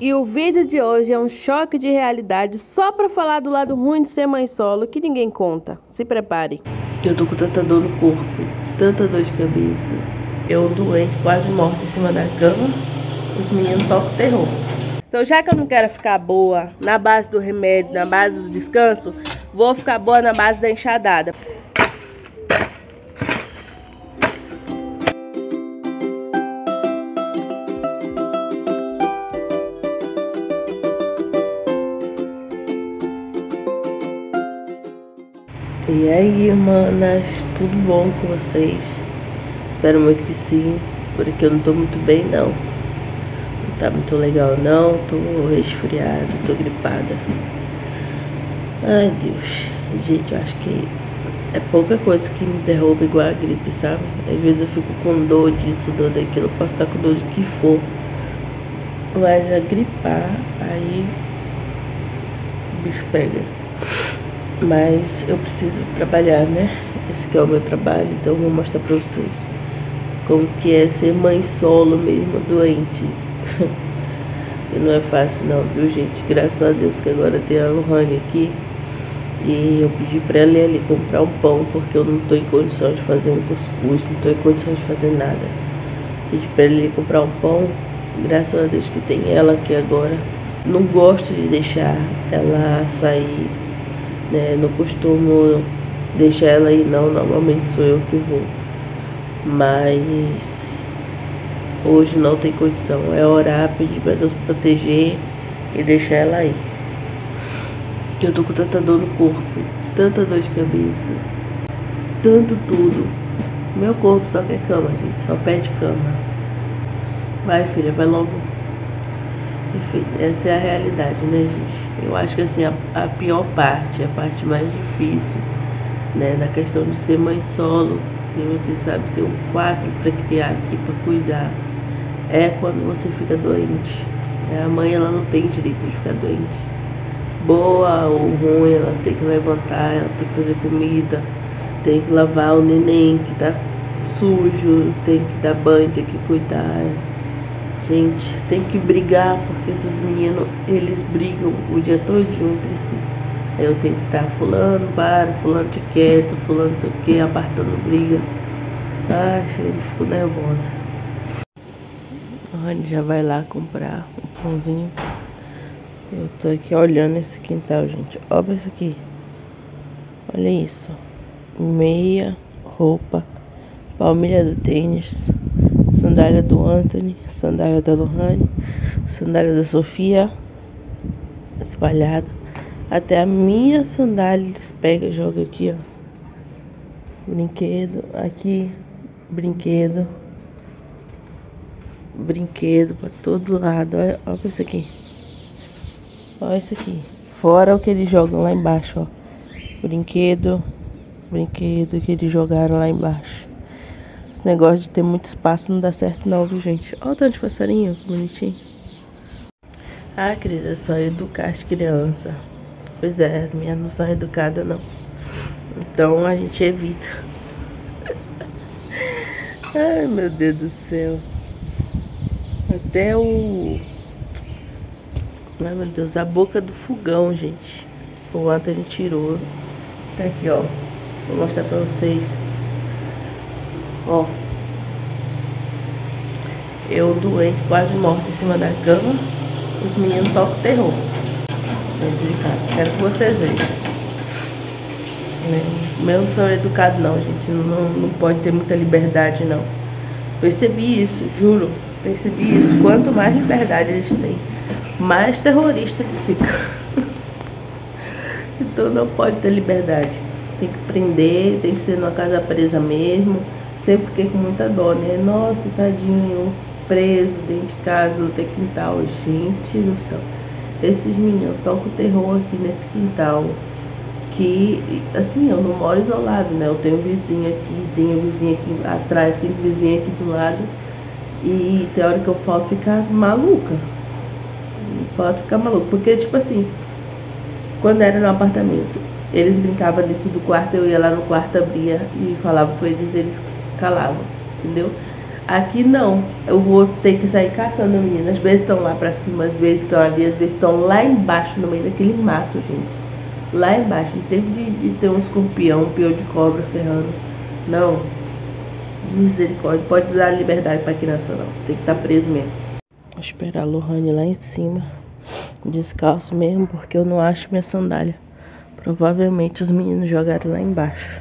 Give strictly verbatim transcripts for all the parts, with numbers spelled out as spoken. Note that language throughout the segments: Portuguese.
E o vídeo de hoje é um choque de realidade só pra falar do lado ruim de ser mãe solo, que ninguém conta. Se prepare. Eu tô com tanta dor no corpo, tanta dor de cabeça. Eu doente, quase morta em cima da cama. Os meninos tocam terror. Então já que eu não quero ficar boa na base do remédio, na base do descanso, vou ficar boa na base da enxadada. E aí, manas, tudo bom com vocês? Espero muito que sim, porque eu não tô muito bem não. Não tá muito legal não, tô resfriada, tô gripada. Ai, Deus. Gente, eu acho que é pouca coisa que me derruba igual a gripe, sabe? Às vezes eu fico com dor disso, dor daquilo, eu posso estar com dor do que for. Mas a gripar, aí o bicho pega. Mas eu preciso trabalhar, né? Esse aqui é o meu trabalho, então eu vou mostrar pra vocês como que é ser mãe solo mesmo, doente. E não é fácil não, viu, gente? Graças a Deus que agora tem a Lohane aqui. E eu pedi pra ela ir ali comprar um pão, porque eu não tô em condição de fazer um cuscuz, não tô em condição de fazer nada. Pedi pra ela ir comprar um pão, graças a Deus que tem ela aqui agora. Não gosto de deixar ela sair, né, não costumo deixar ela ir não, normalmente sou eu que vou. Mas hoje não tem condição, é orar, pedir pra Deus proteger e deixar ela ir. Eu tô com tanta dor no corpo, tanta dor de cabeça, tanto tudo. Meu corpo só quer cama, gente, só pede cama. Vai, filha, vai logo. Enfim, essa é a realidade, né, gente? Eu acho que assim, a, a pior parte, a parte mais difícil, né, da questão de ser mãe solo, e você sabe, ter um quatro pra criar aqui, pra cuidar, é quando você fica doente. A mãe, ela não tem direito de ficar doente. Boa ou ruim, ela tem que levantar, ela tem que fazer comida, tem que lavar o neném que tá sujo, tem que dar banho, tem que cuidar. Gente, tem que brigar, porque esses meninos, eles brigam o dia todinho entre si. Aí eu tenho que estar fulano, para, fulano te quieto, fulano não sei o que, apartando briga. Ai, eu fico nervosa. A Rani já vai lá comprar um pãozinho. Eu tô aqui olhando esse quintal, gente. Olha isso aqui. Olha isso. Meia, roupa, palmilha do tênis, sandália do Anthony, sandália da Lohane, sandália da Sofia, espalhada. Até a minha sandália eles pegam e jogam aqui, ó. Brinquedo, aqui, brinquedo. Brinquedo pra todo lado, olha, olha isso aqui. Olha isso aqui. Fora o que eles jogam lá embaixo, ó. Brinquedo, brinquedo que eles jogaram lá embaixo. Negócio de ter muito espaço não dá certo não, viu, gente? Olha o tanto de passarinho, bonitinho. Ah, querida, é só educar as crianças. Pois é, as minhas não são educadas não. Então a gente evita. Ai, meu Deus do céu. Até o... Ai, meu Deus, a boca do fogão, gente. O Antônio tirou. Tá aqui, ó. Vou mostrar pra vocês. Ó, eu doente, quase morta em cima da cama. Os meninos tocam terror dentro de casa. Quero que vocês vejam. Mesmo não são educados não, gente. Não, não pode ter muita liberdade não. Percebi isso, juro. Percebi isso. Quanto mais liberdade eles têm, mais terrorista eles ficam. Então não pode ter liberdade. Tem que prender, tem que ser numa casa presa mesmo. Sempre fiquei com muita dó, né? Nossa, tadinho, preso dentro de casa, não tem quintal. Gente do céu, esses meninos tocam terror aqui nesse quintal. Que, assim, eu não moro isolado, né? Eu tenho vizinho aqui, tenho vizinho aqui atrás, tenho vizinho aqui do lado. E tem hora que eu falo ficar maluca. Eu falo ficar maluca, porque, tipo assim, quando era no apartamento, eles brincavam dentro do quarto, eu ia lá no quarto, abria e falava com eles, eles calavam, entendeu? Aqui não, eu vou ter que sair caçando, menina. Às vezes estão lá pra cima, às vezes estão ali, às vezes estão lá embaixo, no meio daquele mato, gente. Lá embaixo, tem de, de ter um escorpião, um pior de cobra ferrando. Não, misericórdia, pode dar liberdade pra criança não, tem que estar tá preso mesmo. Vou esperar a Lohane lá em cima, descalço mesmo, porque eu não acho minha sandália. Provavelmente os meninos jogaram lá embaixo.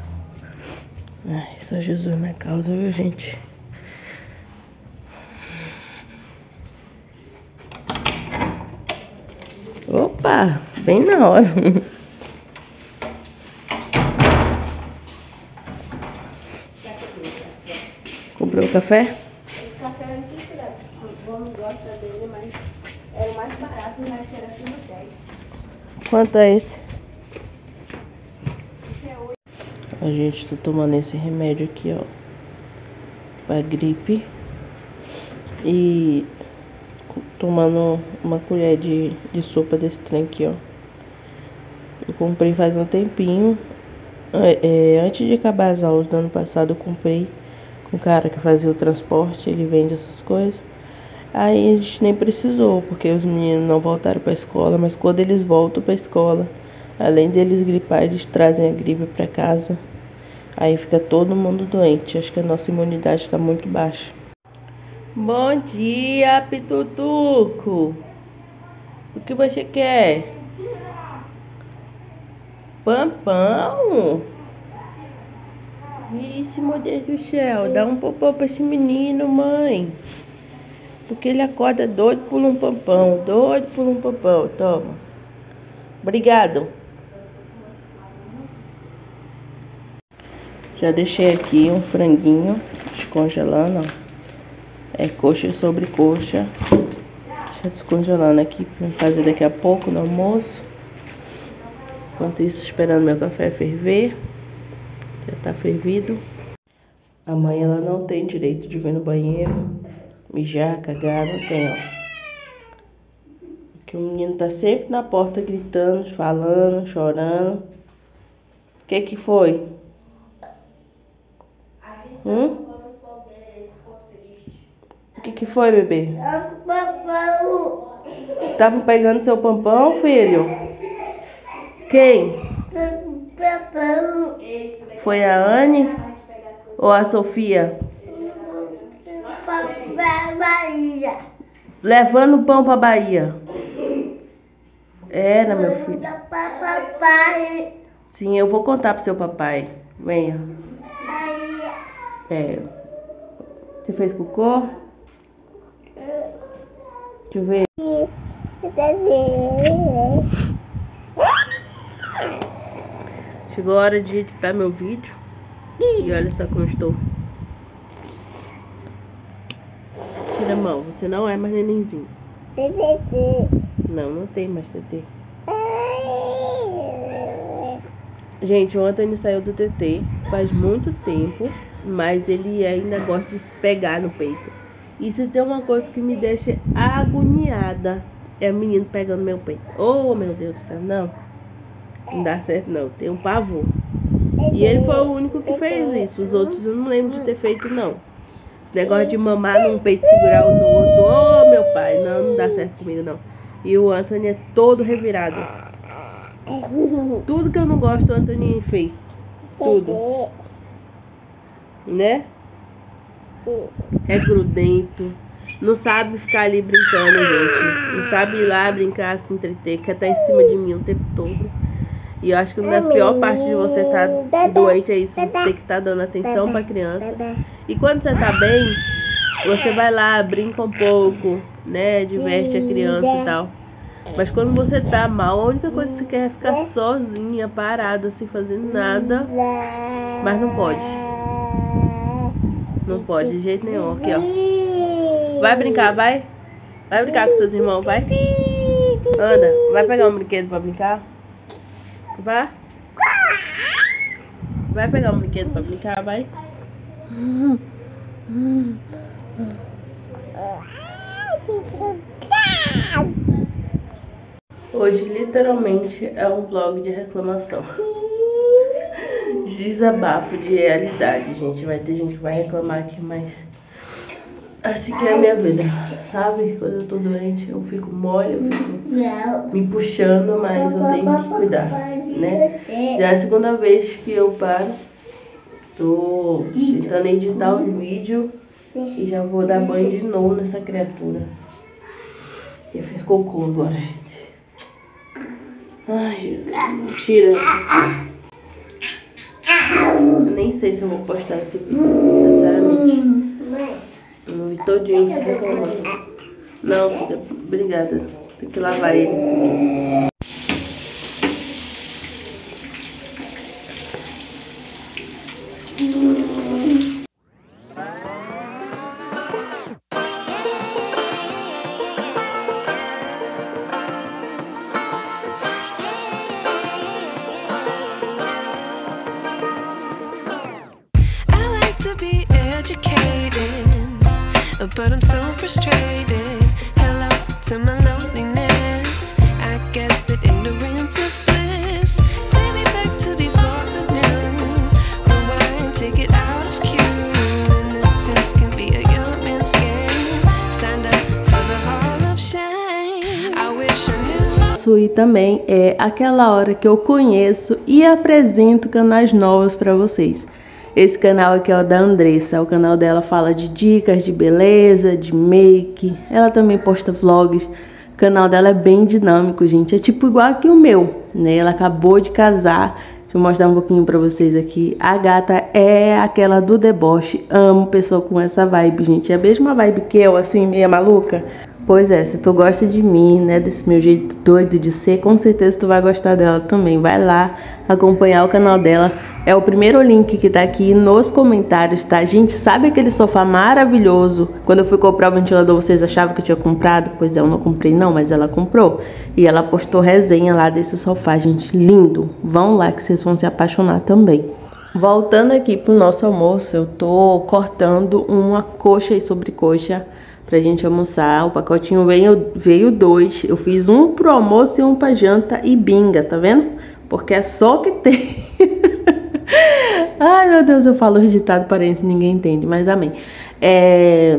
Ai, só Jesus na causa, viu, gente? Opa, bem na hora. Comprou o café? Esse café era infinito. O bom gosta dele, mas era o mais barato, mas era cinco reais. Quanto é esse? Esse é oito. A gente tá tomando esse remédio aqui, ó, pra gripe. E tomando uma colher de, de sopa desse trem aqui, ó. Eu comprei faz um tempinho. É, é, antes de acabar as aulas do ano passado, eu comprei com um cara que fazia o transporte, ele vende essas coisas. Aí a gente nem precisou, porque os meninos não voltaram pra escola, mas quando eles voltam pra escola, além deles gripar, eles trazem a gripe pra casa. Aí fica todo mundo doente. Acho que a nossa imunidade tá muito baixa. Bom dia, Pitutuco! O que você quer? Pampão? Isso, meu Deus do céu! Dá um pampão pra esse menino, mãe! Porque ele acorda doido por um pampão, doido por um pampão. Toma! Obrigado! Já deixei aqui um franguinho descongelando, ó. É coxa sobre coxa. Deixa descongelando aqui pra fazer daqui a pouco no almoço. Enquanto isso, esperando meu café ferver. Já tá fervido. A mãe, ela não tem direito de vir no banheiro, mijar, cagar, não tem, ó. Porque o menino tá sempre na porta gritando, falando, chorando. O que que foi? Hum? O que que foi, bebê? Estavam pegando seu pampão, filho? Quem? Foi a Anne ou a Sofia? Levando o pão pra Bahia. Era, meu filho. Sim, eu vou contar pro seu papai. Venha. É. Você fez cocô? Deixa eu ver. Chegou a hora de editar meu vídeo. E olha só como eu estou. Tira a mão, você não é mais nenenzinho. Não, não tem mais T T. Gente, o Antônio saiu do T T faz muito tempo, mas ele ainda gosta de se pegar no peito. E se tem uma coisa que me deixa agoniada, é o menino pegando meu peito. Oh, meu Deus do céu, não. Não dá certo, não. Tem um pavor. E ele foi o único que fez isso. Os outros eu não lembro de ter feito, não. Esse negócio de mamar num peito e segurar o no outro. Oh, meu pai, não, não dá certo comigo, não. E o Antônio é todo revirado. Tudo que eu não gosto, o Antônio fez. Tudo. Né? É grudento. Não sabe ficar ali brincando, gente. Não sabe ir lá brincar, se entreter. Quer estar em cima de mim o tempo todo. E eu acho que uma das piores partes de você estar doente é isso. Você tem que estar dando atenção pra criança. E quando você tá bem, você vai lá, brinca um pouco, né? Diverte a criança e tal. Mas quando você tá mal, a única coisa que você quer é ficar sozinha, parada, sem fazer nada. Mas não pode. Não pode, de jeito nenhum. Aqui, ó. Vai brincar, vai. Vai brincar com seus irmãos, vai. Anda, vai pegar um brinquedo pra brincar. Vai. Vai pegar um brinquedo pra brincar, vai. Hoje, literalmente, é um vlog de reclamação. Desabafo de realidade, gente. Vai ter gente que vai reclamar aqui, mas assim que é a minha vida, sabe? Quando eu tô doente, eu fico mole, eu fico Não. me puxando, mas eu tenho que cuidar, né? Já é a segunda vez que eu paro, tô tentando editar o vídeo e já vou dar banho de novo nessa criatura. E fez cocô agora, gente. Ai, Jesus, mentira. Eu nem sei se eu vou postar esse vídeo, sinceramente. Eu não vi todinho que tá falando. Não, fica... obrigada. Tem que lavar ele. I like to be educated. But I'm so frustrated. Hello to my loneliness. I guess that ignorance is bliss. Take me back to before the new. Rewind, take it out of cue. Innocence can be a young man's game. Signed up for the hall of shame. I wish I knew. Sui também é aquela hora que eu conheço e apresento canais novos para vocês. Esse canal aqui é o da Andressa, o canal dela fala de dicas de beleza, de make, ela também posta vlogs, o canal dela é bem dinâmico, gente, é tipo igual que o meu, né, ela acabou de casar, deixa eu mostrar um pouquinho pra vocês aqui, a gata é aquela do deboche, amo pessoa com essa vibe, gente, é a mesma vibe que eu, assim, meia maluca. Pois é, se tu gosta de mim, né, desse meu jeito doido de ser, com certeza tu vai gostar dela também. Vai lá acompanhar o canal dela. É o primeiro link que tá aqui nos comentários, tá? Gente, sabe aquele sofá maravilhoso? Quando eu fui comprar o ventilador, vocês achavam que eu tinha comprado? Pois é, eu não comprei não, mas ela comprou. E ela postou resenha lá desse sofá, gente, lindo. Vão lá que vocês vão se apaixonar também. Voltando aqui pro nosso almoço, eu tô cortando uma coxa e sobrecoxa pra gente almoçar. O pacotinho veio, veio dois. Eu fiz um pro almoço e um pra janta e binga, tá vendo? Porque é só o que tem. Ai, meu Deus, eu falo os ditados parentes e ninguém entende, mas amém. É...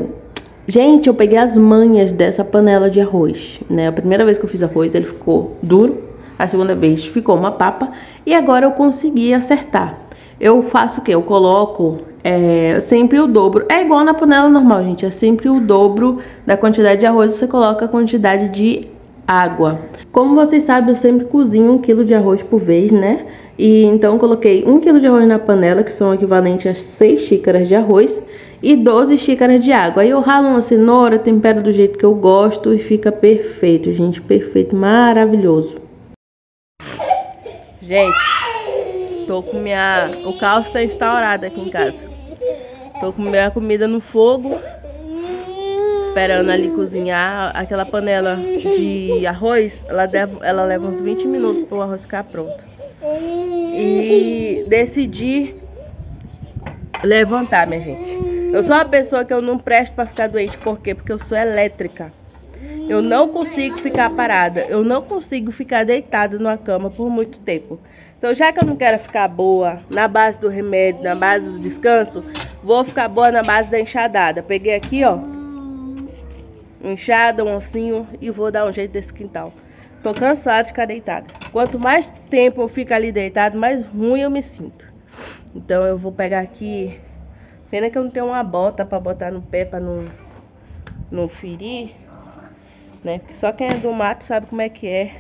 Gente, eu peguei as manhas dessa panela de arroz, né? A primeira vez que eu fiz arroz, ele ficou duro. A segunda vez ficou uma papa. E agora eu consegui acertar. Eu faço o quê? Eu coloco... É sempre o dobro, é igual na panela normal, gente, é sempre o dobro da quantidade de arroz, você coloca a quantidade de água. Como vocês sabem, eu sempre cozinho um quilo de arroz por vez, né? E então eu coloquei um quilo de arroz na panela, que são equivalentes a seis xícaras de arroz e doze xícaras de água. Aí eu ralo uma cenoura, tempero do jeito que eu gosto e fica perfeito, gente, perfeito, maravilhoso. Gente, tô com minha... o caos tá instaurado aqui em casa. Tô com minha comida no fogo, esperando ali cozinhar. Aquela panela de arroz, ela, deve, ela leva uns vinte minutos para o arroz ficar pronto. E decidi levantar, minha gente. Eu sou uma pessoa que eu não presto para ficar doente. Por quê? Porque eu sou elétrica. Eu não consigo ficar parada. Eu não consigo ficar deitada numa cama por muito tempo. Então, já que eu não quero ficar boa na base do remédio, na base do descanso... Vou ficar boa na base da enxadada. Peguei aqui, ó, enxada, um oncinho, e vou dar um jeito desse quintal. Tô cansada de ficar deitada. Quanto mais tempo eu fico ali deitado, mais ruim eu me sinto. Então eu vou pegar aqui. Pena que eu não tenho uma bota pra botar no pé, pra não, não ferir, né? Porque só quem é do mato sabe como é que é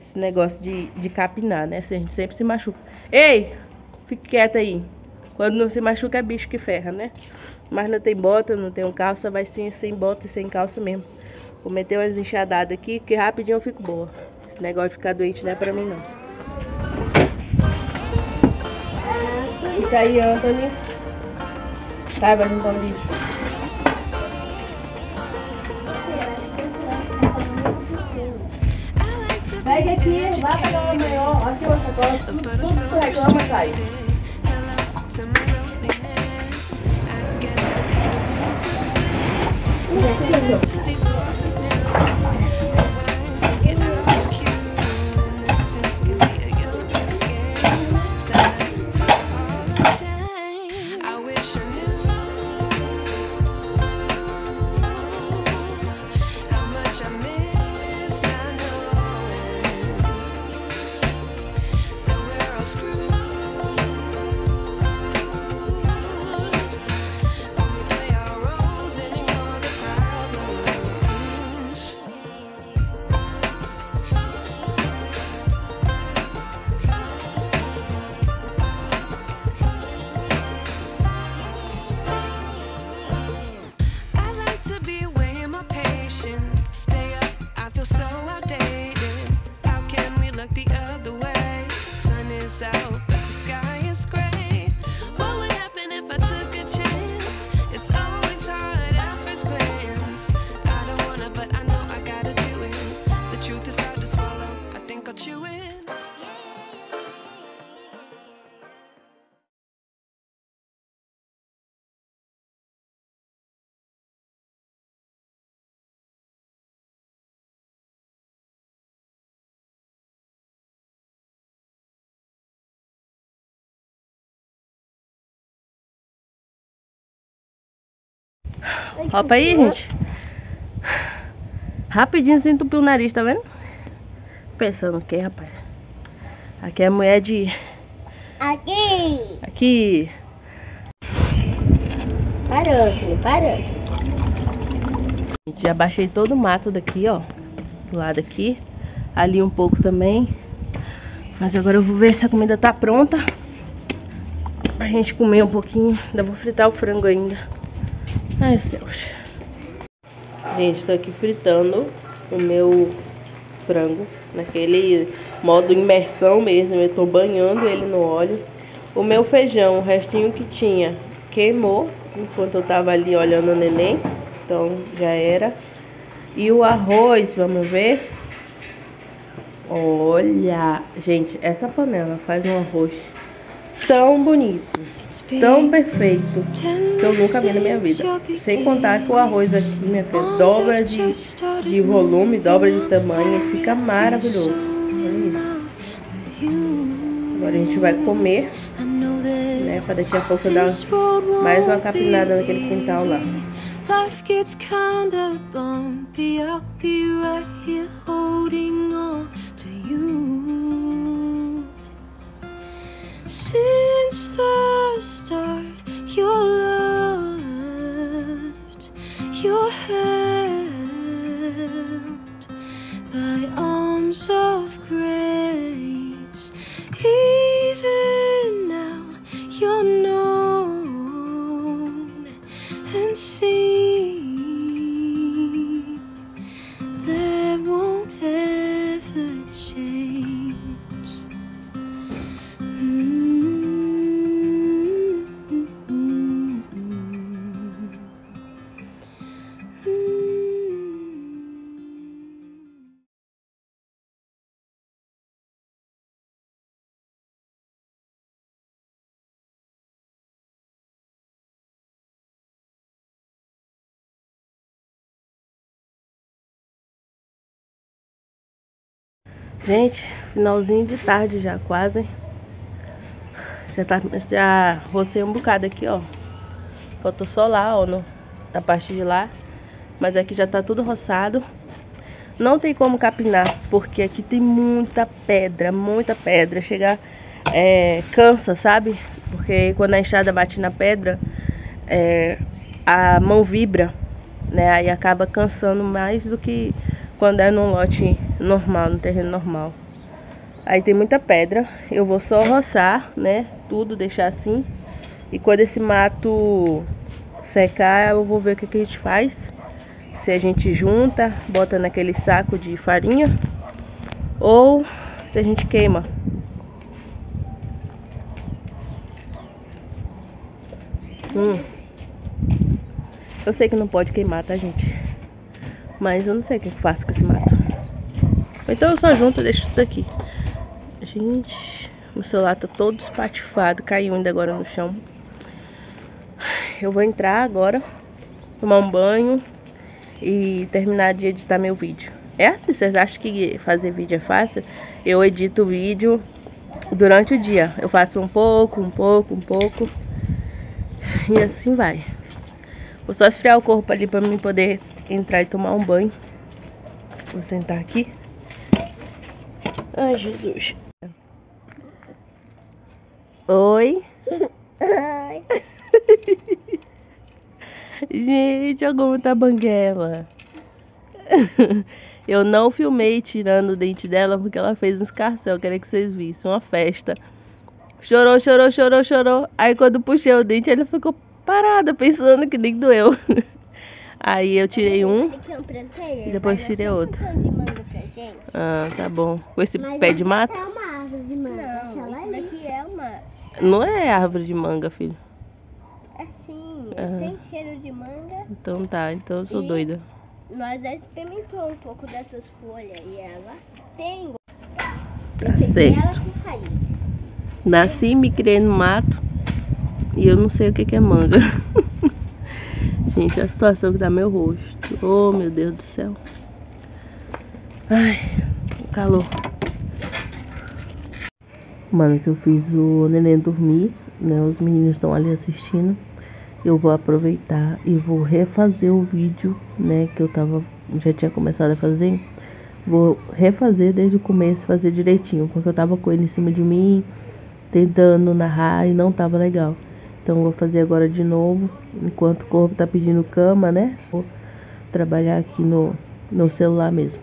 esse negócio de, de capinar, né? A gente sempre se machuca. Ei, fique quieta aí. Quando não se machuca é bicho que ferra, né? Mas não tem bota, não tem calça, vai sim sem bota e sem calça mesmo. Vou meter umas enxadadas aqui, que rapidinho eu fico boa. Esse negócio de ficar doente não é pra mim, não. Fica aí, Antônio. Sai, vai limpar o lixo. Pega aqui, vai pegar uma maior, ó, assim uma sacola, tudo, tudo que reclama sai. I wish I knew. feel so outdated. How can we look the other way? Sun is out, but the sky is gray. What would happen if I took a chance? It's always hard at first glance. I don't wanna, but I know I gotta do it. The truth is hard to swallow, I think I'll chew it. Opa aí, gente. Rapidinho se entupiu o nariz, tá vendo? Pensando o que, rapaz? Aqui é a mulher de... Aqui! Aqui! Parou, filho, parou. Gente, já baixei todo o mato daqui, ó. Do lado aqui. Ali um pouco também. Mas agora eu vou ver se a comida tá pronta. Pra gente comer um pouquinho. Ainda vou fritar o frango ainda. Ai, céus. Gente, estou aqui fritando o meu frango naquele modo imersão mesmo. Eu estou banhando ele no óleo. O meu feijão, o restinho que tinha, queimou enquanto eu estava ali olhando o neném. Então já era. E o arroz, vamos ver. Olha, gente, essa panela faz um arroz tão bonito, tão perfeito, que eu nunca vi na minha vida. Sem contar que o arroz aqui, minha filha, dobra de, de volume, dobra de tamanho, e fica maravilhoso. Agora a gente vai comer, né, para daqui a pouco dar mais uma capinada naquele quintal lá. Since the start, you loved your hand by arms of grace. Even now, you're known and seen. That won't ever change. Gente, finalzinho de tarde já, quase. Já, tá, já rocei um bocado aqui, ó. Faltou só lá, ó, no, na parte de lá. Mas aqui já tá tudo roçado. Não tem como capinar, porque aqui tem muita pedra, muita pedra. Chega, é, cansa, sabe? Porque quando a enxada bate na pedra, é, a mão vibra, né? Aí acaba cansando mais do que... quando é num lote normal, no terreno normal. Aí tem muita pedra. Eu vou só roçar, né? Tudo, deixar assim. E quando esse mato secar, eu vou ver o que, que a gente faz. Se a gente junta, bota naquele saco de farinha. Ou se a gente queima. Hum. Eu sei que não pode queimar, tá, gente? Mas eu não sei o que eu faço com esse mato. Então eu só junto e deixo isso daqui. Gente, o celular tá todo espatifado. Caiu ainda agora no chão. Eu vou entrar agora, tomar um banho e terminar de editar meu vídeo. É assim? Vocês acham que fazer vídeo é fácil? Eu edito o vídeo durante o dia. Eu faço um pouco, um pouco, um pouco. E assim vai. Vou só esfriar o corpo ali pra mim poder entrar e tomar um banho. Vou sentar aqui. Ai, Jesus. Oi. Oi. Gente, olha como tá banguela. Eu não filmei tirando o dente dela porque ela fez um escarcéu. Eu queria que vocês vissem. Uma festa. Chorou, chorou, chorou, chorou. Aí quando puxei o dente, ela ficou parada pensando que nem doeu. Aí eu tirei um e depois tirei outro. Ah, tá bom. Com esse pé de mato? É uma árvore de manga. Não, isso daqui é uma... Não é árvore de manga, filho. É sim, ah. Tem cheiro de manga. Então tá, então eu sou e doida. Nós já experimentou um pouco dessas folhas e ela tem... Tá certo. Ela com raiz. Nasci e me criei no mato e eu não sei o que que é manga. Gente, a situação que dá meu rosto. Oh, meu Deus do céu. Ai, o calor. Mano, eu fiz o neném dormir, né? Os meninos estão ali assistindo. Eu vou aproveitar e vou refazer o vídeo, né? Que eu tava, já tinha começado a fazer. Vou refazer desde o começo, fazer direitinho. Porque eu tava com ele em cima de mim, tentando narrar e não tava legal. Então vou fazer agora de novo, enquanto o corpo tá pedindo cama, né? Vou trabalhar aqui no, no celular mesmo.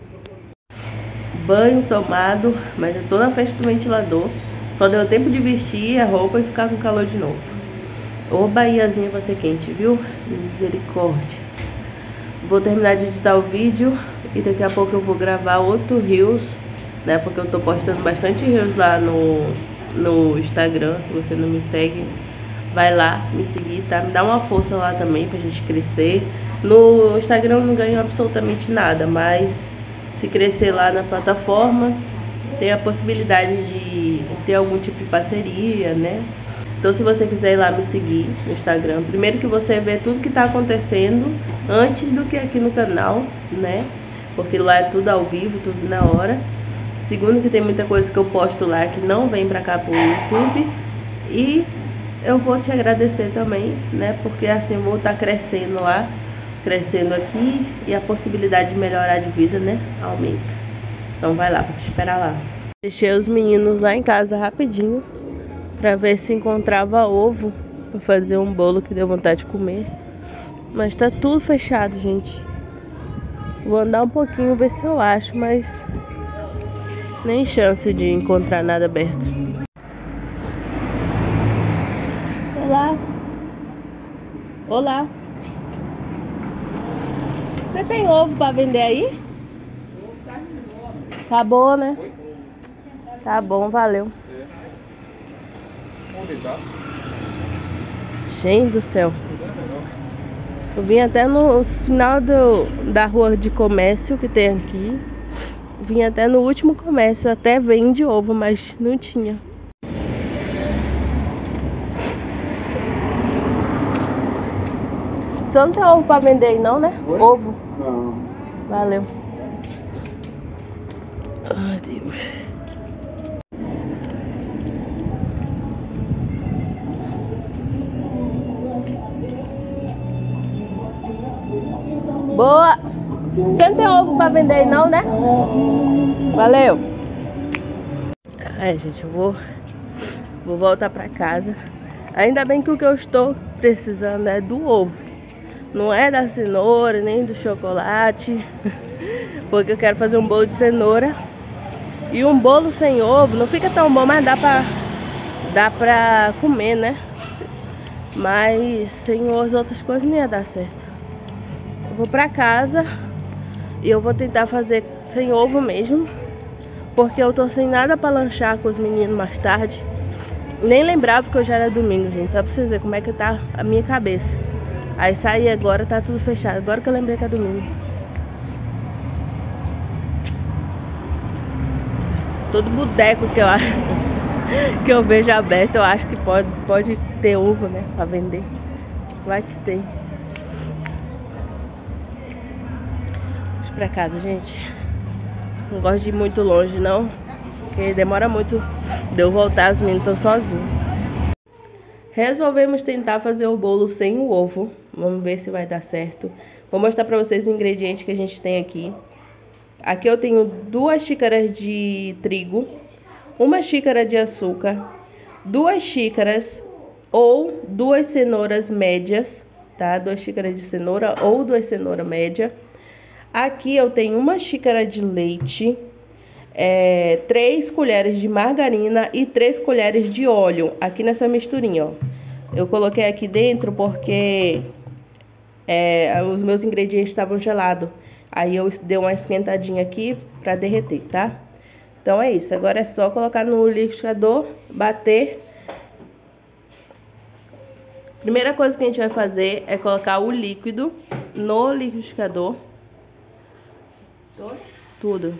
Banho tomado, mas eu tô na frente do ventilador. Só deu tempo de vestir a roupa e ficar com calor de novo. Ô, Bahiazinha vai ser quente, viu? Misericórdia. Vou terminar de editar o vídeo e daqui a pouco eu vou gravar outro Reels, né? Porque eu tô postando bastante Reels lá no, no Instagram, se você não me segue. Vai lá, me seguir, tá? Me dá uma força lá também pra gente crescer. No Instagram eu não ganho absolutamente nada, mas se crescer lá na plataforma, tem a possibilidade de ter algum tipo de parceria, né? Então se você quiser ir lá me seguir no Instagram, primeiro que você vê tudo que tá acontecendo antes do que aqui no canal, né? Porque lá é tudo ao vivo, tudo na hora. Segundo que tem muita coisa que eu posto lá que não vem pra cá pro YouTube. E... eu vou te agradecer também, né? Porque assim eu vou estar crescendo lá, crescendo aqui e a possibilidade de melhorar de vida, né? Aumenta. Então vai lá, vou te esperar lá. Deixei os meninos lá em casa rapidinho pra ver se encontrava ovo pra fazer um bolo que deu vontade de comer. Mas tá tudo fechado, gente. Vou andar um pouquinho, ver se eu acho, mas nem chance de encontrar nada aberto. Olá. Olá. Você tem ovo para vender aí? Tá bom, né? Tá bom, valeu. Gente do céu. Eu vim até no final do, da rua de comércio que tem aqui. Vim até no último comércio, até vende ovo, mas não tinha. O senhor não tem ovo pra vender aí não, né? Oi? Ovo? Não. Valeu. Ai, Deus. Boa! Você não tem ovo pra vender aí não, né? Valeu. Ai, gente, eu vou... Vou voltar pra casa. Ainda bem que o que eu estou precisando é do ovo. Não é da cenoura, nem do chocolate, porque eu quero fazer um bolo de cenoura. E um bolo sem ovo não fica tão bom, mas dá pra, dá pra comer, né? Mas sem as outras coisas não ia dar certo. Eu vou pra casa e eu vou tentar fazer sem ovo mesmo, porque eu tô sem nada pra lanchar com os meninos mais tarde. Nem lembrava que hoje era domingo, gente, só pra vocês verem como é que tá a minha cabeça. Aí saí agora, tá tudo fechado. Agora que eu lembrei que é domingo. Todo boteco que eu acho, que eu vejo aberto, eu acho que pode, pode ter ovo, né? Pra vender. Vai que tem. Vamos pra casa, gente. Não gosto de ir muito longe, não. Porque demora muito de eu voltar, os meninos estão sozinhos. Resolvemos tentar fazer o bolo sem o ovo. Vamos ver se vai dar certo. Vou mostrar pra vocês os ingredientes que a gente tem aqui. Aqui eu tenho duas xícaras de trigo, uma xícara de açúcar, duas xícaras ou duas cenouras médias, tá? Duas xícaras de cenoura ou duas cenouras médias. Aqui eu tenho uma xícara de leite, É, três colheres de margarina e três colheres de óleo. Aqui nessa misturinha, ó. Eu coloquei aqui dentro porque é, os meus ingredientes estavam gelados. Aí eu dei uma esquentadinha aqui para derreter, tá? Então é isso, agora é só colocar no liquidificador, bater. Primeira coisa que a gente vai fazer é colocar o líquido no liquidificador. Todo? Tudo.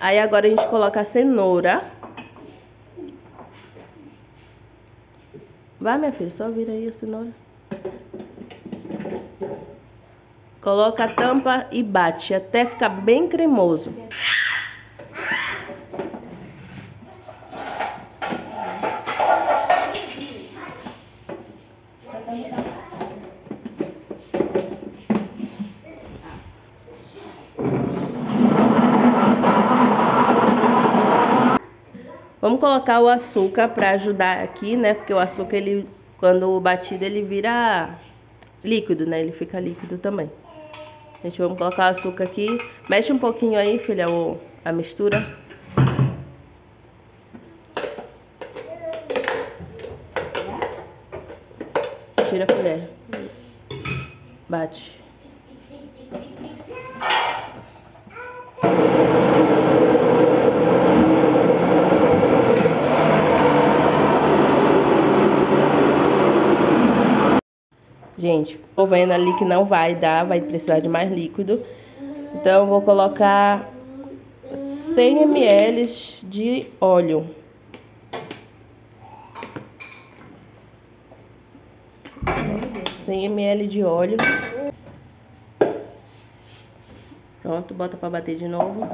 Aí agora a gente coloca a cenoura. Vai, minha filha, só vira aí a cenoura. Coloca a tampa e bate até ficar bem cremoso. Vamos colocar o açúcar para ajudar aqui, né? Porque o açúcar, ele, quando batido, ele vira líquido, né? Ele fica líquido também. Gente, vamos colocar o açúcar aqui. Mexe um pouquinho aí, filha, o, a mistura. Tira a colher. Bate. Gente, tô vendo ali que não vai dar, vai precisar de mais líquido. Então eu vou colocar cem mililitros de óleo. cem mililitros de óleo. Pronto, bota pra bater de novo.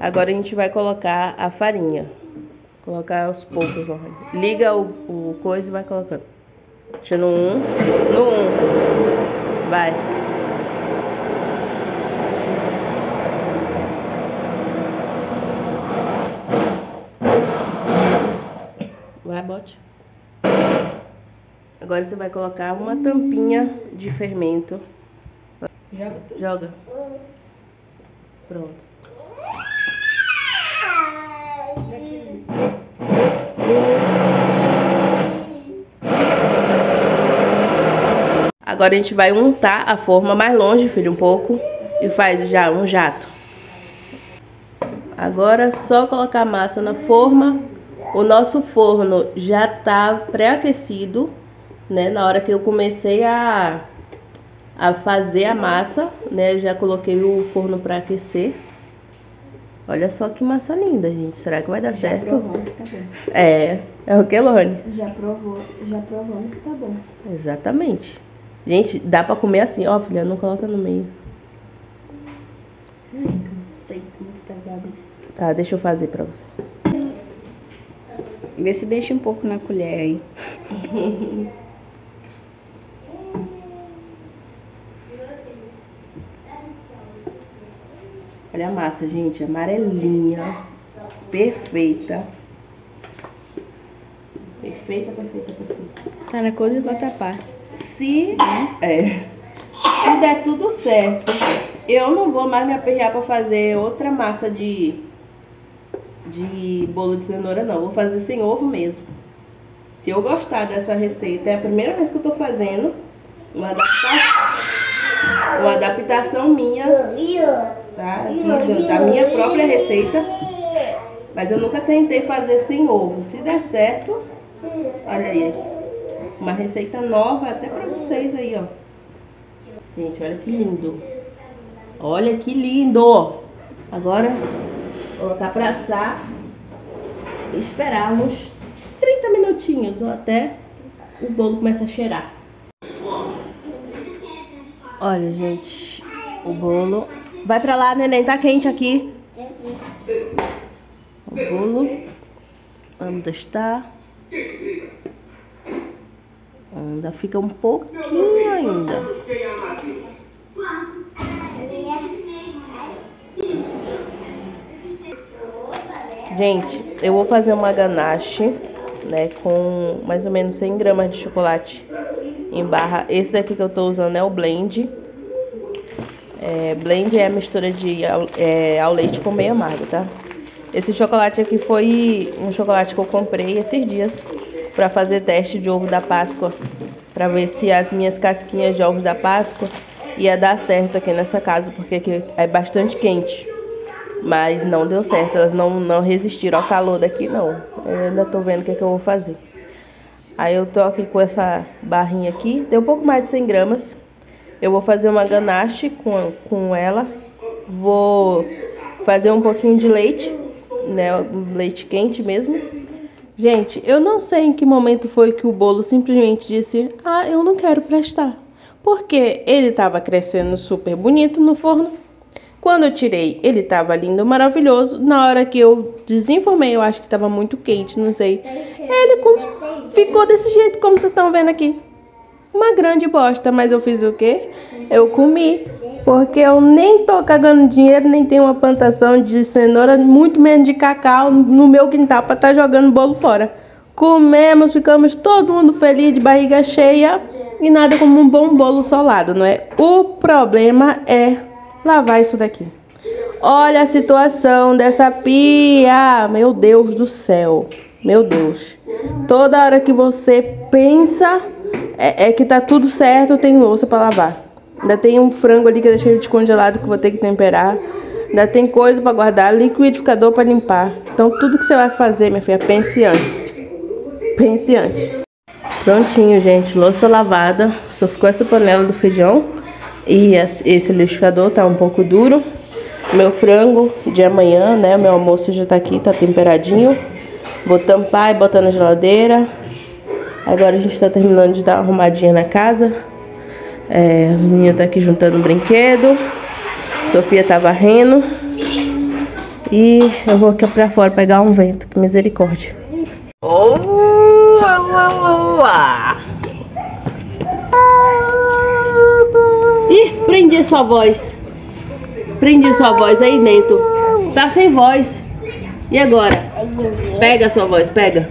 Agora a gente vai colocar a farinha. Colocar aos poucos. Ó. Liga o, o coisa e vai colocando. Deixa no um. No um. Vai. Vai, bote. Agora você vai colocar uma tampinha de fermento. Joga. Joga. Pronto. Agora a gente vai untar a forma mais longe, filho, um pouco. E faz já um jato. Agora é só colocar a massa na forma. O nosso forno já tá pré-aquecido, né? Na hora que eu comecei a, a fazer a massa, né? Eu já coloquei o forno para aquecer. Olha só que massa linda, gente. Será que vai dar já certo? Já provamos, tá bom. É, é o que, Lohane? Já provou, já provamos, tá bom. Exatamente. Gente, dá pra comer assim, ó, filha, não coloca no meio. Ai, cansei, tá muito pesado isso. Tá, deixa eu fazer pra você. Vê se deixa um pouco na colher aí. Olha a massa, gente, amarelinha, perfeita. Perfeita, perfeita, perfeita. Tá na cor de vatapá. Se, é, se der tudo certo, eu não vou mais me aperrear para fazer outra massa de, de bolo de cenoura, não. Vou fazer sem ovo mesmo. Se eu gostar dessa receita, é a primeira vez que eu tô fazendo uma adaptação, uma adaptação minha, tá? Da minha própria receita. Mas eu nunca tentei fazer sem ovo. Se der certo, olha aí. Uma receita nova até pra vocês aí, ó. Gente, olha que lindo. Olha que lindo. Agora, vou colocar pra assar. E esperar uns trinta minutinhos, ou até o bolo começa a cheirar. Olha, gente, o bolo... Vai pra lá, neném, tá quente aqui. O bolo. Vamos testar. Ainda fica um pouquinho ainda. Gente, eu vou fazer uma ganache, né, com mais ou menos cem gramas de chocolate em barra. Esse daqui que eu tô usando é o blend. É, blend é a mistura de, é, ao leite com meio amargo, tá? Esse chocolate aqui foi um chocolate que eu comprei esses dias para fazer teste de ovo da Páscoa, para ver se as minhas casquinhas de ovo da Páscoa ia dar certo aqui nessa casa, porque aqui é bastante quente. Mas não deu certo, elas não, não resistiram ao calor daqui, não. Eu ainda tô vendo o que é que eu vou fazer. Aí eu tô aqui com essa barrinha aqui, tem um pouco mais de cem gramas. Eu vou fazer uma ganache com, com ela. Vou fazer um pouquinho de leite, né, leite quente mesmo. Gente, eu não sei em que momento foi que o bolo simplesmente disse: ah, eu não quero prestar, porque ele estava crescendo super bonito no forno. Quando eu tirei, ele estava lindo, maravilhoso. Na hora que eu desenformei, eu acho que estava muito quente, não sei, ele com... ficou desse jeito como vocês estão vendo aqui. Uma grande bosta, mas eu fiz o quê? Eu comi, porque eu nem tô cagando dinheiro, nem tenho uma plantação de cenoura, muito menos de cacau no meu quintal pra tá jogando bolo fora. Comemos, ficamos todo mundo feliz, de barriga cheia, e nada como um bom bolo solado, não é? O problema é lavar isso daqui. Olha a situação dessa pia, meu Deus do céu, meu Deus. Toda hora que você pensa é, é que tá tudo certo, tem louça pra lavar. Ainda tem um frango ali que eu deixei descongelado que vou ter que temperar. Ainda tem coisa para guardar, liquidificador para limpar. Então tudo que você vai fazer, minha filha, pense antes. Pense antes. Prontinho, gente. Louça lavada. Só ficou essa panela do feijão. E esse liquidificador tá um pouco duro. Meu frango de amanhã, né? Meu almoço já tá aqui, tá temperadinho. Vou tampar e botar na geladeira. Agora a gente tá terminando de dar uma arrumadinha na casa. É, o menino tá aqui juntando um brinquedo, Sofia tá varrendo, e eu vou aqui pra fora pegar um vento, que misericórdia. Oh, oh, oh, oh. Ih, prendi sua voz. Prendi sua voz aí dentro. Tá sem voz. E agora? Pega a sua voz, pega.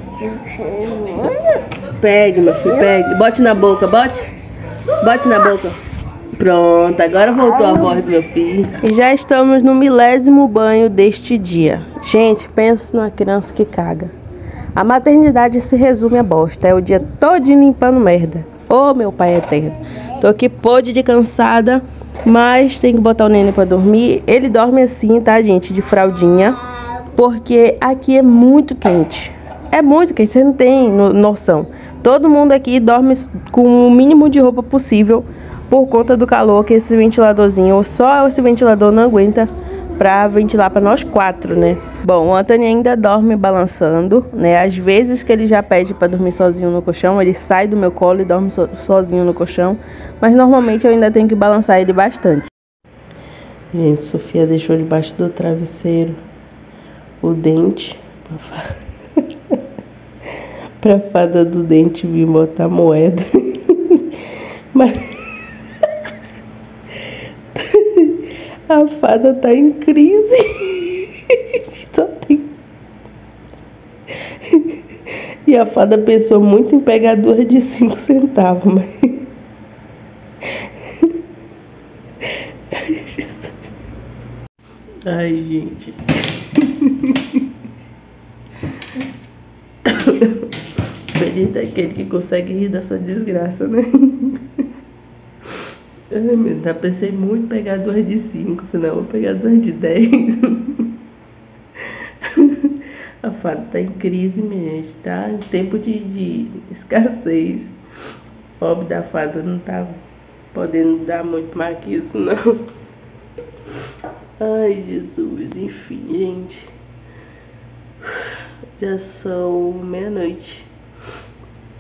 Pega, meu filho, pega. Bote na boca, bote. Bote na boca. Pronto, agora voltou a voz do meu filho. E já estamos no milésimo banho deste dia. Gente, pensa numa criança que caga. A maternidade se resume a bosta. É o dia todo limpando merda. Ô, oh, meu pai eterno. Tô aqui pôde de cansada, mas tem que botar o neném pra dormir. Ele dorme assim, tá, gente? De fraldinha. Porque aqui é muito quente. É muito quente, você não tem noção. Todo mundo aqui dorme com o mínimo de roupa possível por conta do calor que esse ventiladorzinho, só esse ventilador não aguenta para ventilar para nós quatro, né? Bom, o Antônio ainda dorme balançando, né? Às vezes que ele já pede para dormir sozinho no colchão, ele sai do meu colo e dorme so- sozinho no colchão, mas normalmente eu ainda tenho que balançar ele bastante. Gente, Sofia deixou debaixo do travesseiro o dente para fazer. Pra fada do dente vir botar moeda. Mas a fada tá em crise. Só tem... E a fada pensou muito em pegar duas de cinco centavos. Mas... Ai, gente. Feliz daquele que consegue rir da sua desgraça, né? Ai, meu, já pensei muito em pegar duas de cinco, não, vou pegar duas de dez. A fada tá em crise, minha gente, tá em tempo de, de escassez. Pobre da fada não tá podendo dar muito mais que isso, não. Ai, Jesus, enfim, gente. Já são meia-noite.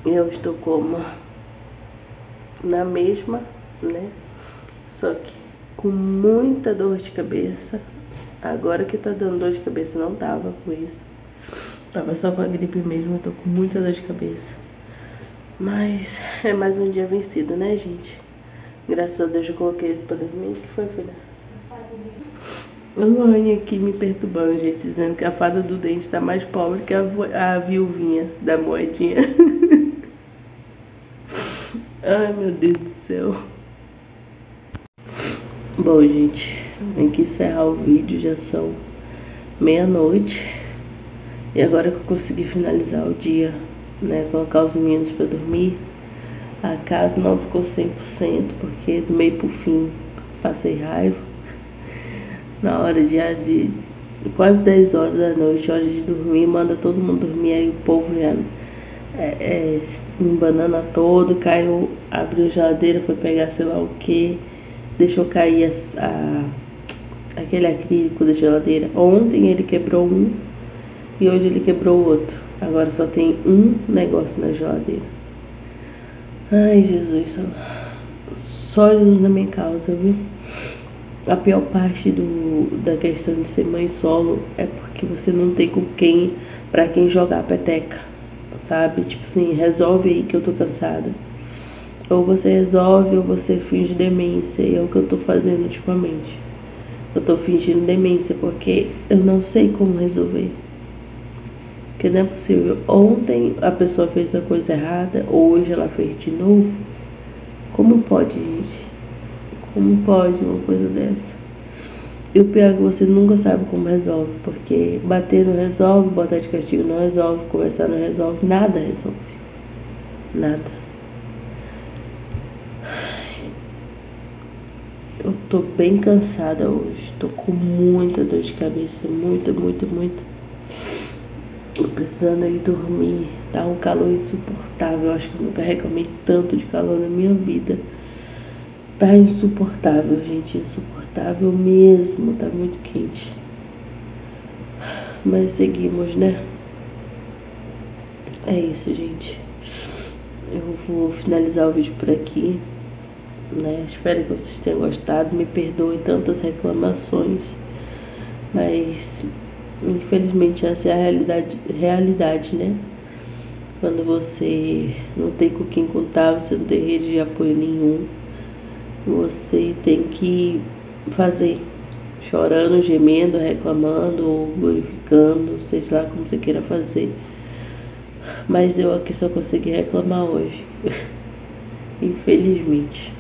Eu estou como na mesma, né? Só que com muita dor de cabeça. Agora que tá dando dor de cabeça, não tava com isso. Tava só com a gripe mesmo, eu tô com muita dor de cabeça. Mas é mais um dia vencido, né, gente? Graças a Deus eu coloquei isso pra dormir. O que foi, filha? A Luane aqui me perturbando, gente, dizendo que a fada do dente tá mais pobre que a, a viuvinha da moedinha. Ai, meu Deus do céu. Bom, gente, tem que encerrar o vídeo, já são meia-noite. E agora que eu consegui finalizar o dia, né, colocar os meninos para dormir, a casa não ficou cem por cento, porque do meio pro fim passei raiva. Na hora de, de quase dez horas da noite, hora de dormir, manda todo mundo dormir, aí o povo já é, é, se embanana todo, caiu, abriu a geladeira, foi pegar sei lá o que, deixou cair a, a, aquele acrílico da geladeira. Ontem ele quebrou um e hoje ele quebrou o outro. Agora só tem um negócio na geladeira. Ai, Jesus, só Jesus na minha causa, viu? A pior parte do, da questão de ser mãe solo é porque você não tem com quem, pra quem jogar a peteca, sabe? Tipo assim, resolve aí que eu tô cansada. Ou você resolve ou você finge demência, e é o que eu tô fazendo ultimamente. Eu tô fingindo demência porque eu não sei como resolver. Porque não é possível. Ontem a pessoa fez a coisa errada, hoje ela fez de novo. Como pode, gente? Como pode uma coisa dessa? E o pior é que você nunca sabe como resolve, porque bater não resolve, botar de castigo não resolve, conversar não resolve, nada resolve. Nada. Eu tô bem cansada hoje, tô com muita dor de cabeça, muita, muita, muita. Tô precisando ir dormir, tá um calor insuportável, acho que eu nunca reclamei tanto de calor na minha vida. Tá insuportável, gente, insuportável mesmo, tá muito quente. Mas seguimos, né? É isso, gente. Eu vou finalizar o vídeo por aqui, né? Espero que vocês tenham gostado, me perdoem tantas reclamações, mas infelizmente essa é a realidade, realidade, né? Quando você não tem com quem contar, você não tem rede de apoio nenhum, você tem que fazer, chorando, gemendo, reclamando ou glorificando, seja lá como você queira fazer. Mas eu aqui só consegui reclamar hoje, infelizmente.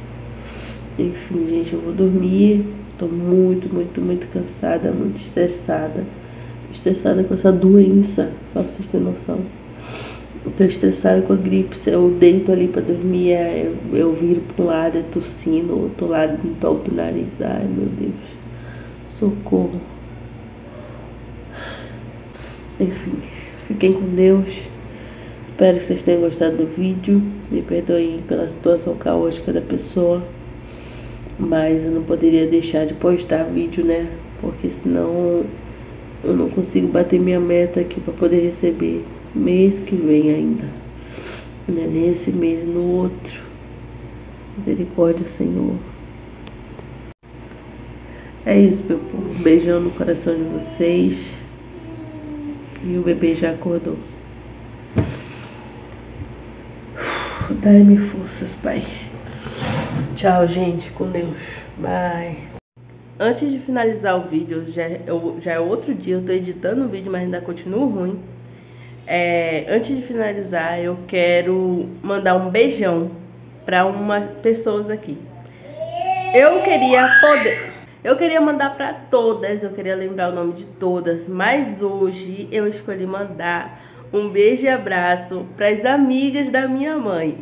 Enfim, gente, eu vou dormir. Tô muito, muito, muito cansada, muito estressada. Estressada com essa doença, só pra vocês terem noção. Eu tô estressada com a gripe. Se eu deito ali pra dormir, eu, eu viro pra um lado, é tossindo, outro lado, entope o nariz. Ai, meu Deus, socorro. Enfim, fiquem com Deus. Espero que vocês tenham gostado do vídeo. Me perdoem pela situação caótica da pessoa, mas eu não poderia deixar de postar vídeo, né? Porque senão eu não consigo bater minha meta aqui para poder receber mês que vem ainda, né? Nesse mês, no outro. Misericórdia, Senhor. É isso, meu povo. Beijão no coração de vocês. E o bebê já acordou. Dá-me forças, Pai. Tchau, gente, com Deus. Bye. Antes de finalizar o vídeo, já, eu, já é outro dia, eu tô editando o vídeo, mas ainda continuo ruim. É, antes de finalizar, eu quero mandar um beijão pra umas pessoas aqui. Eu queria poder... Eu queria mandar pra todas, eu queria lembrar o nome de todas, mas hoje eu escolhi mandar um beijo e abraço pras amigas da minha mãe.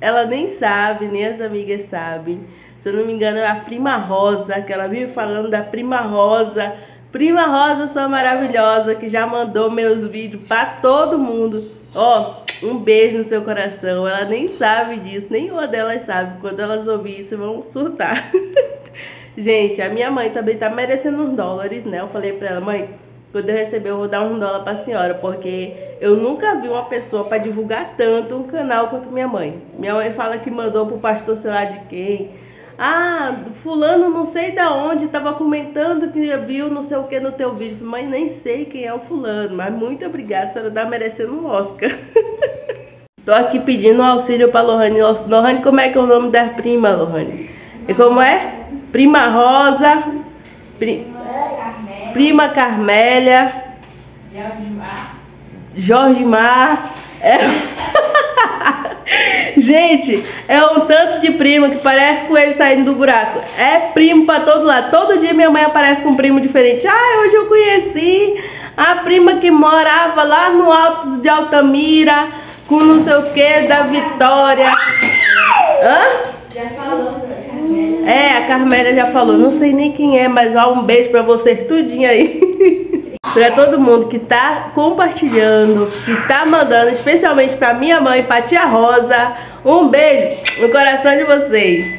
Ela nem sabe, nem as amigas sabem. Se eu não me engano, é a Prima Rosa, que ela vive falando da Prima Rosa. Prima Rosa, sua maravilhosa, que já mandou meus vídeos pra todo mundo. Ó, oh, um beijo no seu coração. Ela nem sabe disso, nenhuma delas sabe. Quando elas ouvir isso, vão surtar. Gente, a minha mãe também tá merecendo uns dólares, né? Eu falei pra ela, mãe, quando eu receber, eu vou dar um dólar pra senhora, porque eu nunca vi uma pessoa pra divulgar tanto um canal quanto minha mãe. Minha mãe fala que mandou pro pastor sei lá de quem. Ah, fulano não sei da onde tava comentando que viu não sei o que no teu vídeo. Mãe, nem sei quem é o fulano, mas muito obrigada, a senhora tá merecendo um Oscar. Tô aqui pedindo auxílio pra Lohane. Lohane, como é que é o nome da prima, Lohane? E como é? Prima Rosa. Pri... Prima Carmélia, Jorge Mar, Jorge Mar, é... Gente, é um tanto de primo que parece com ele saindo do buraco. É primo pra todo lado. Todo dia minha mãe aparece com um primo diferente. Ah, hoje eu conheci a prima que morava lá no alto de Altamira, com não sei o que, da Vitória. Hã? Já falou. É, a Carmélia já falou. Não sei nem quem é, mas ó, um beijo pra vocês tudinho aí. Pra todo mundo que tá compartilhando, que tá mandando, especialmente pra minha mãe, pra tia Rosa. Um beijo no coração de vocês.